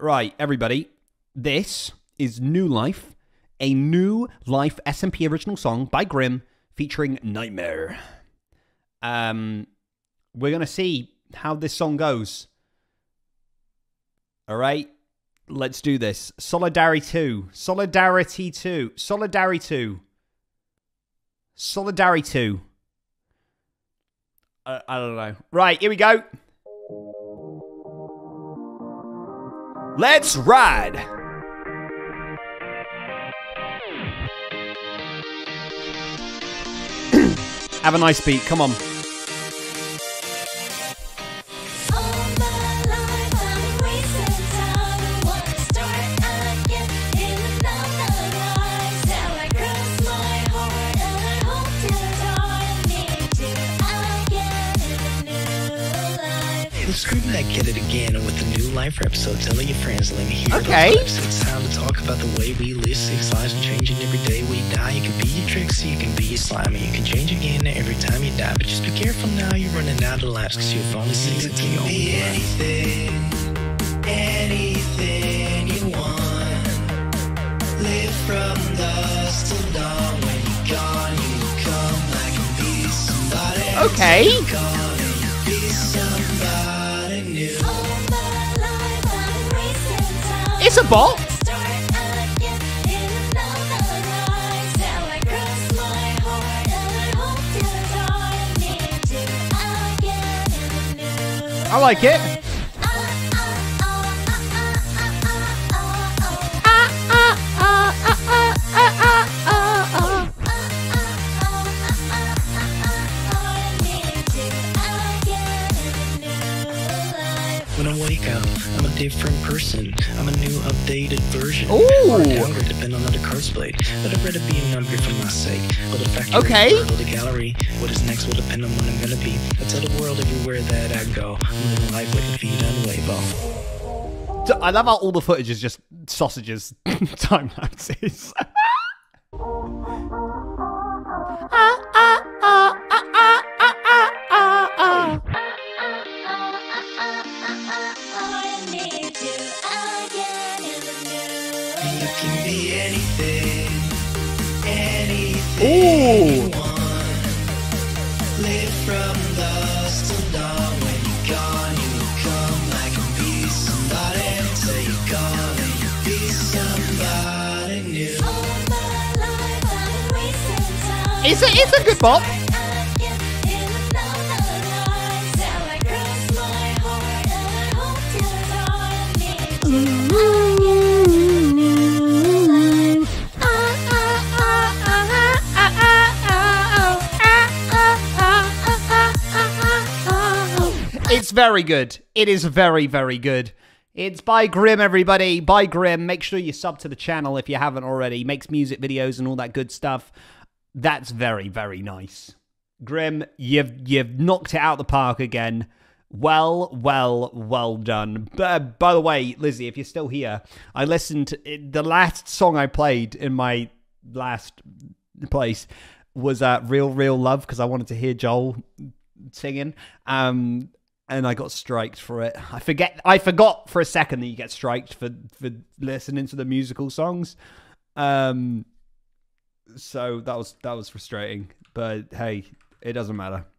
Right, everybody. This is New Life, a New Life SMP original song by Grimm featuring Nightmare. We're going to see how this song goes. All right, let's do this. Solidarity 2. I don't know. Right, here we go. Let's ride. Have a nice beat. Come on. Screwed that kid it again, and with the New Life episode, telling your friends, let me hear okay. It's time to talk about the way we live 6 lives and changing every day we die. You can be your Trixie, you can be your Slimy, you can change again every time you die. But just be careful now, you're running out of lives, cause you've only 6 until you only be anything you want. Live from dusk till dawn. When you're gone, you come back and be somebody. Okay. It's a ball. I like it. When I wake up, I'm a different person. I'm a new updated version. Ooh! I'm depend on another curse blade. But I'd rather be hungry for my sake. Or the factory, okay. Or the gallery. What is next will depend on what I'm gonna be. I tell the world everywhere that I go. I'm living life like a feed on way ball. So I love how all the footage is just sausages time lapses. Anything. Ooh. Live from dusk till dawn. When you're gone, you come like a be somebody. Until you're gone, and you be somebody new. All my life, I'm wasting time. It's a good bop. It's very good. It is very, very good. It's by Grimm, everybody. By Grimm. Make sure you sub to the channel if you haven't already. Makes music videos and all that good stuff. That's very, very nice. Grimm, you've knocked it out of the park again. Well, well, well done. But, by the way, Lizzie, if you're still here, I listened to the last song I played in my last place was Real Real Love because I wanted to hear Joel singing. And I got striked for it. I forgot for a second that you get striked for listening to the musical songs. So that was frustrating. But hey, it doesn't matter.